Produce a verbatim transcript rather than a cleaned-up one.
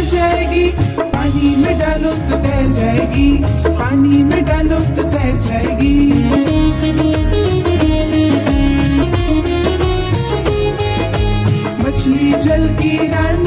तैर जाएगी, पानी में डालो तो तैर जाएगी, पानी में डालो तो तैर जाएगी। मछली जल की रानी है।